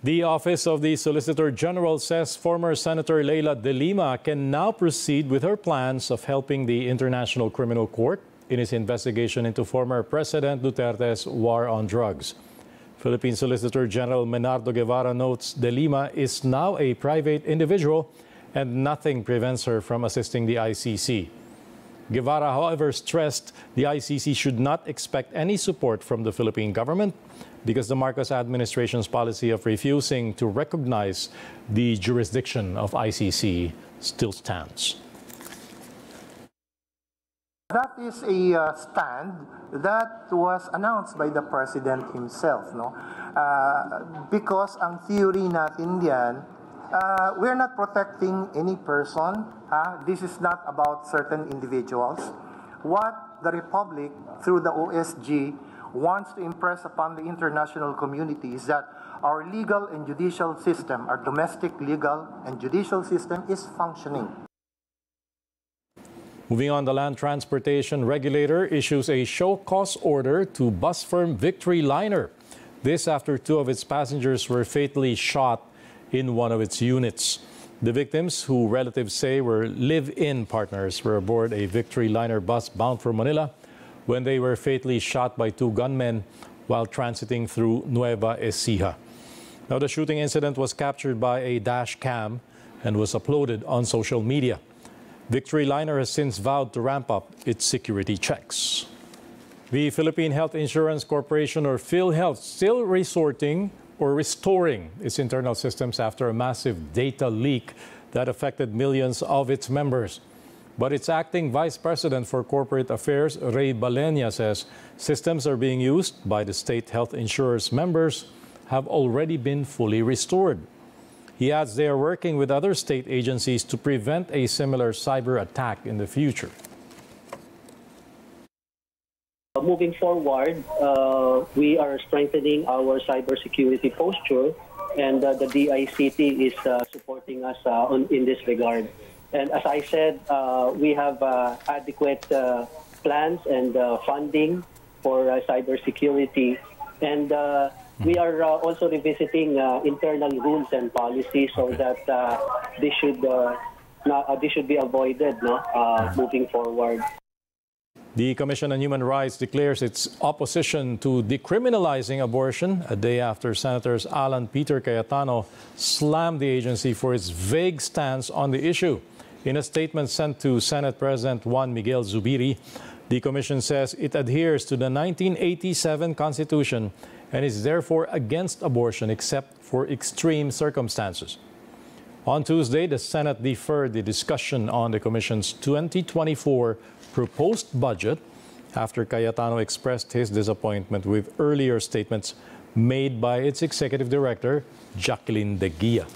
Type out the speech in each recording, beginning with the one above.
The Office of the Solicitor General says former Senator Leila de Lima can now proceed with her plans of helping the International Criminal Court in its investigation into former President Duterte's war on drugs. Philippine Solicitor General Menardo Guevara notes De Lima is now a private individual and nothing prevents her from assisting the ICC. Guevara, however, stressed the ICC should not expect any support from the Philippine government because the Marcos administration's policy of refusing to recognize the jurisdiction of ICC still stands. That is a stand that was announced by the President himself, no? Because ang theory natin diyan, we're not protecting any person. This is not about certain individuals. What the Republic, through the OSG, wants to impress upon the international community is that our legal and judicial system, our domestic legal and judicial system, is functioning. Moving on, the Land Transportation Regulator issues a show cause order to bus firm Victory Liner. This after two of its passengers were fatally shot in one of its units. The victims, who relatives say were live-in partners, were aboard a Victory Liner bus bound for Manila when they were fatally shot by two gunmen while transiting through Nueva Ecija. Now, the shooting incident was captured by a dash cam and was uploaded on social media. Victory Liner has since vowed to ramp up its security checks. The Philippine Health Insurance Corporation, or PhilHealth, still restoring its internal systems after a massive data leak that affected millions of its members. But its acting vice president for corporate affairs, Ray Balenia, says systems are being used by the state health insurers members have already been fully restored. He adds they are working with other state agencies to prevent a similar cyber attack in the future. Moving forward, we are strengthening our cybersecurity posture, and the DICT is supporting us in this regard. And as I said, we have adequate plans and funding for cybersecurity, and we are also revisiting internal rules and policies so that this should be avoided moving forward. The Commission on Human Rights declares its opposition to decriminalizing abortion a day after Senators Alan Peter Cayetano slammed the agency for its vague stance on the issue. In a statement sent to Senate President Juan Miguel Zubiri, the Commission says it adheres to the 1987 Constitution and is therefore against abortion except for extreme circumstances. On Tuesday, the Senate deferred the discussion on the Commission's 2024 proposed budget after Cayetano expressed his disappointment with earlier statements made by its executive director, Jacqueline De Guia.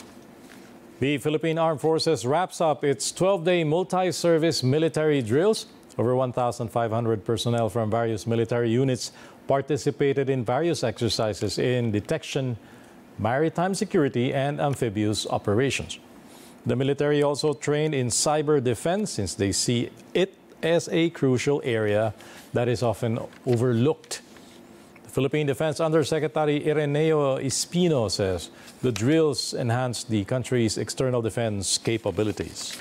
The Philippine Armed Forces wraps up its 12-day multi-service military drills. Over 1,500 personnel from various military units participated in various exercises in detection, maritime security, and amphibious operations. The military also trained in cyber defense since they see it as a crucial area that is often overlooked. The Philippine Defense Undersecretary Ireneo Espino says the drills enhance the country's external defense capabilities.